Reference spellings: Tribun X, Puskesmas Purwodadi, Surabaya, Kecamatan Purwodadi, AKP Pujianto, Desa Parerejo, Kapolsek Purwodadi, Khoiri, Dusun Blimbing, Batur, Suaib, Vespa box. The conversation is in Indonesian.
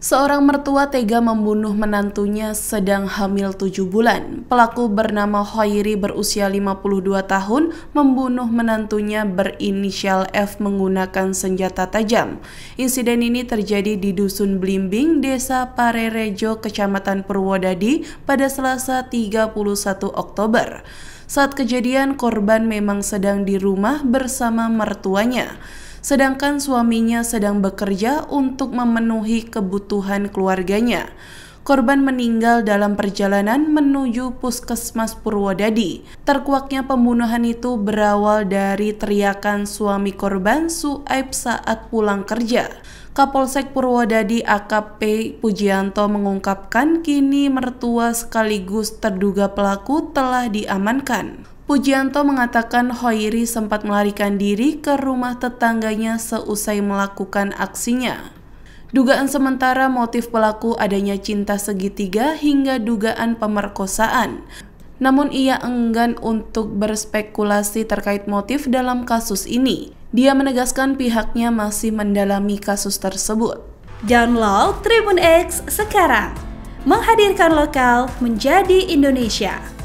Seorang mertua tega membunuh menantunya sedang hamil 7 bulan. Pelaku bernama Khoiri berusia 52 tahun membunuh menantunya berinisial F menggunakan senjata tajam. Insiden ini terjadi di Dusun Blimbing, Desa Parerejo, Kecamatan Purwodadi pada Selasa 31 Oktober. Saat kejadian, korban memang sedang di rumah bersama mertuanya, sedangkan suaminya sedang bekerja untuk memenuhi kebutuhan keluarganya. Korban meninggal dalam perjalanan menuju Puskesmas Purwodadi. Terkuaknya pembunuhan itu berawal dari teriakan suami korban, Suaib, saat pulang kerja. Kapolsek Purwodadi AKP Pujianto mengungkapkan kini mertua sekaligus terduga pelaku telah diamankan. Pujianto mengatakan Khoiri sempat melarikan diri ke rumah tetangganya seusai melakukan aksinya. Dugaan sementara motif pelaku adanya cinta segitiga hingga dugaan pemerkosaan. Namun ia enggan untuk berspekulasi terkait motif dalam kasus ini. Dia menegaskan pihaknya masih mendalami kasus tersebut. Download Tribun X sekarang, menghadirkan lokal menjadi Indonesia.